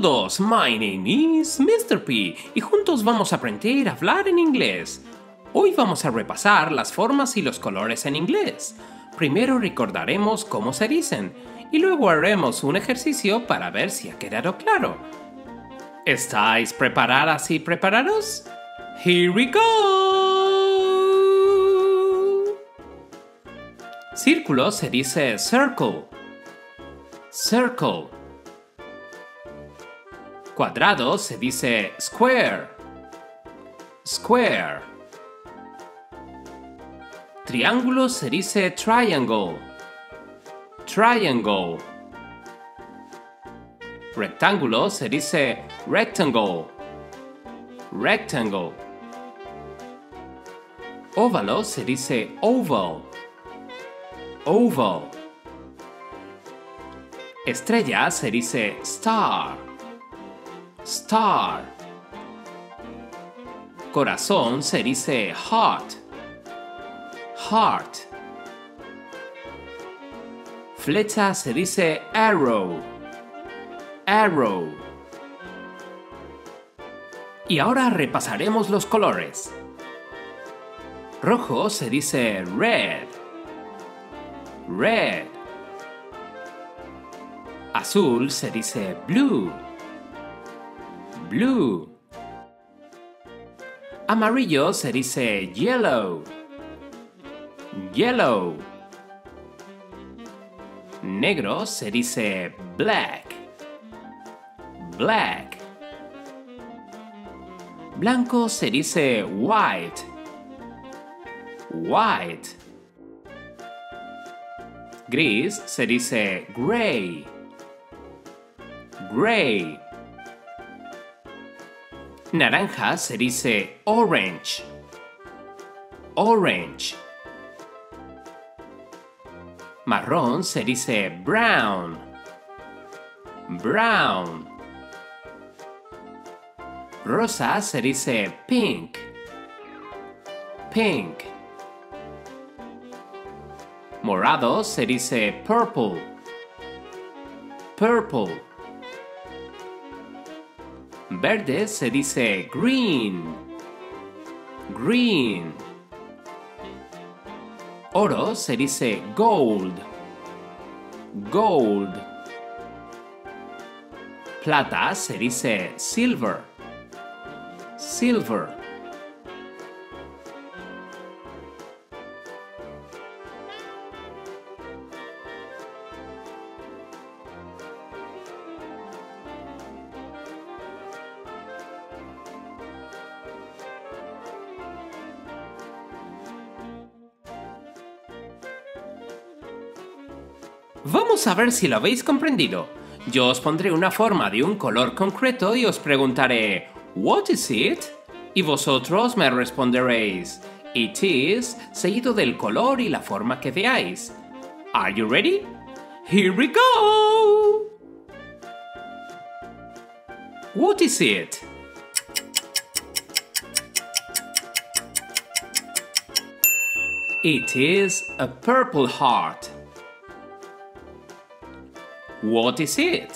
todos, my name is Mr. P y juntos vamos a aprender a hablar en inglés. Hoy vamos a repasar las formas y los colores en inglés. Primero recordaremos cómo se dicen y luego haremos un ejercicio para ver si ha quedado claro. ¿Estáis preparadas y preparados? ¡Here we go! Círculo se dice circle. Circle. Cuadrado se dice square. Square. Triángulo se dice triangle. Triangle. Rectángulo se dice rectangle. Rectangle. Óvalo se dice oval. Oval. Estrella se dice star. Star. Corazón se dice heart. Heart. Flecha se dice arrow. Arrow. Y ahora repasaremos los colores. Rojo se dice red. Red. Azul se dice blue. Blue. Amarillo se dice yellow. Yellow. Negro se dice black. Black. Blanco se dice white. White. Gris se dice gray. Gray. Naranja se dice orange. Orange. Marrón se dice brown. Brown. Rosa se dice pink. Pink. Morado se dice purple. Purple. Verde se dice green. Green. Oro se dice gold. Gold. Plata se dice silver. Silver. Vamos a ver si lo habéis comprendido. Yo os pondré una forma de un color concreto y os preguntaré "What is it?" y vosotros me responderéis "It is" seguido del color y la forma que veáis. Are you ready? Here we go! What is it? It is a purple heart. What is it?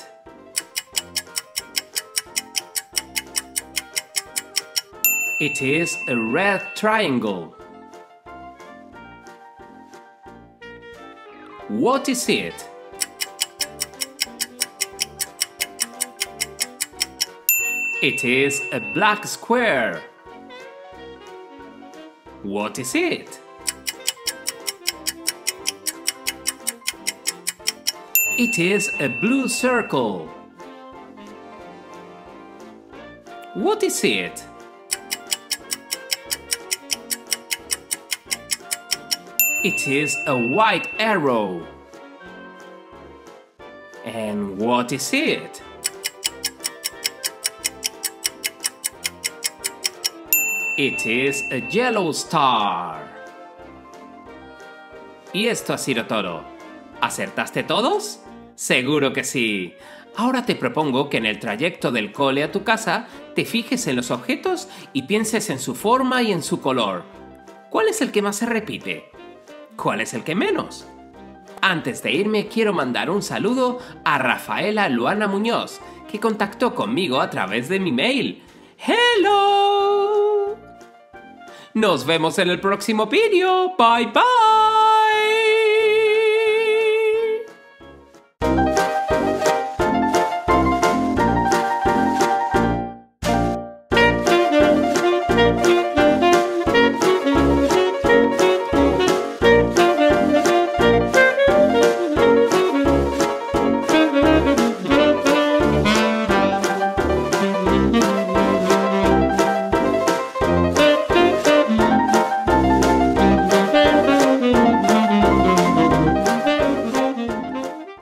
It is a red triangle. What is it? It is a black square. What is it? It is a blue circle. What is it? It is a white arrow. And what is it? It is a yellow star. Y esto ha sido todo. ¿Acertaste todos? ¡Seguro que sí! Ahora te propongo que en el trayecto del cole a tu casa te fijes en los objetos y pienses en su forma y en su color. ¿Cuál es el que más se repite? ¿Cuál es el que menos? Antes de irme quiero mandar un saludo a Rafaela Luana Muñoz, que contactó conmigo a través de mi mail. ¡Hello! Nos vemos en el próximo video. Bye bye.